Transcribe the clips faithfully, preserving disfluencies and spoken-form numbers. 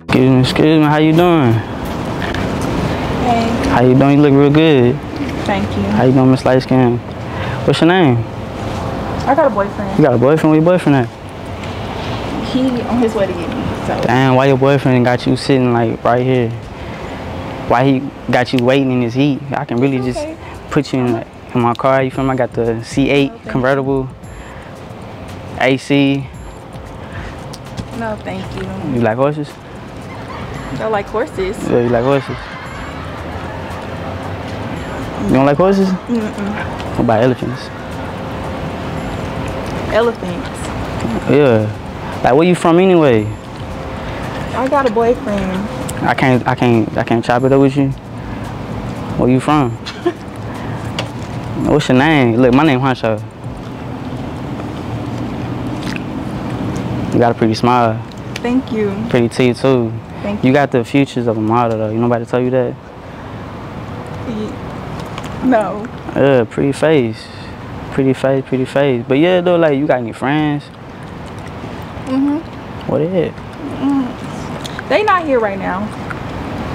Excuse me, excuse me, how you doing? Hey. How you doing? You look real good. Thank you. How you doing, Miss Light Skin? What's your name? I got a boyfriend. You got a boyfriend? Where your boyfriend at? He on his way to get me, so. Damn, why your boyfriend got you sitting like right here? Why he got you waiting in this heat? I can really just okay. put you in, like, in my car, you feel me? I got the C eight no, convertible, A C. No, thank you. You like horses? I like horses. Yeah, you like horses? You don't like horses? Mm-mm. What about elephants? Elephants. Yeah. Like, where you from anyway? I got a boyfriend. I can't, I can't, I can't chop it up with you. Where you from? What's your name? Look, my name Honchosav. You got a pretty smile. Thank you. Pretty teeth too. Thank you. You got the features of a model though. You nobody tell you that? No. Yeah, pretty face, pretty face, pretty face. But yeah, though, like, you got any friends? Mhm. What is it? They not here right now.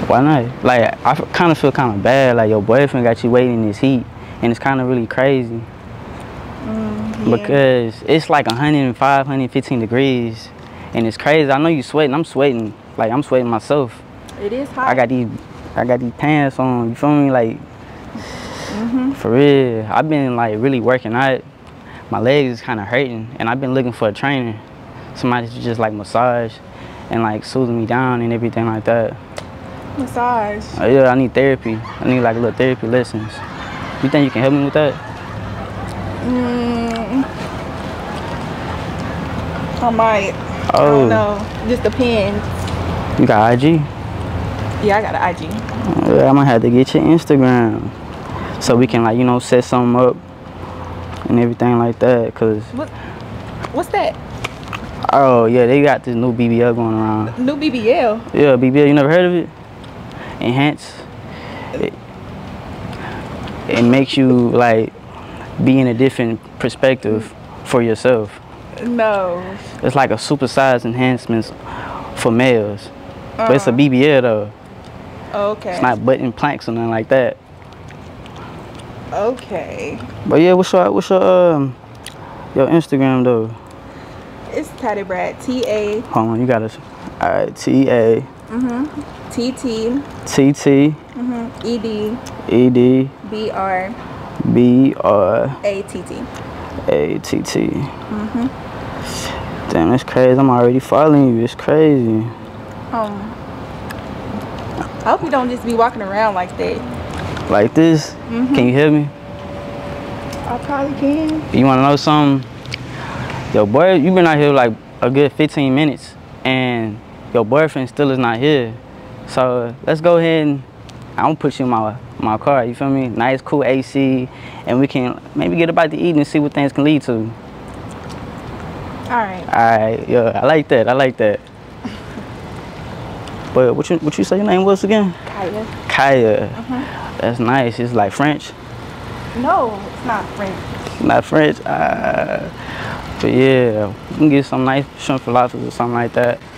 Why not? Like, I kind of feel kind of bad. Like, your boyfriend got you waiting in this heat. And it's kind of really crazy. Mm, yeah. Because it's like a hundred and five, a hundred and fifteen degrees. And it's crazy. I know you sweating. I'm sweating. Like, I'm sweating myself. It is hot. I got these, I got these pants on. You feel me? Like, mm-hmm. for real. I've been, like, really working out. My legs is kind of hurting. And I've been looking for a trainer. Somebody to just, like, massage. And like soothing me down and everything like that. Massage. Oh, yeah, I need therapy. I need like a little therapy lessons. You think you can help me with that? Mm, I might. Oh. I don't know. Just depends. You got I G? Yeah, I got an I G. Oh, yeah, I'm gonna have to get your Instagram so we can like you know set something up and everything like that. Cause what? What's that? Oh, yeah, they got this new B B L going around. New B B L? Yeah, B B L. You never heard of it? Enhance. It, it makes you, like, be in a different perspective for yourself. No. It's like a supersized enhancements for males. Uh-huh. But it's a B B L, though. Oh, okay. It's not butt implants or nothing like that. Okay. But, yeah, what's your, what's your, um, your Instagram, though? It's Patty Brad. T A. Hold on, you got us. All right, T A. Mhm. T T. T T. Mhm. E D. E D. B R. B R. A T T. A T T. Mhm. Damn, that's crazy. I'm already following you. It's crazy. Um. I hope you don't just be walking around like that. Like this? Mm-hmm. Can you hear me? I probably can. You wanna know something? Your boy, you been out here like a good fifteen minutes, and your boyfriend still is not here. So let's go ahead and I'm gonna put you in my my car. You feel me? Nice, cool A C, and we can maybe get about to eat and see what things can lead to. All right. All right. Yeah, I like that. I like that. But what you what you say your name was again? Kaya. Kaya. Uh-huh. That's nice. It's like French. No, it's not French. Not French. Uh, But yeah, we can get some nice shrimp falafels or something like that.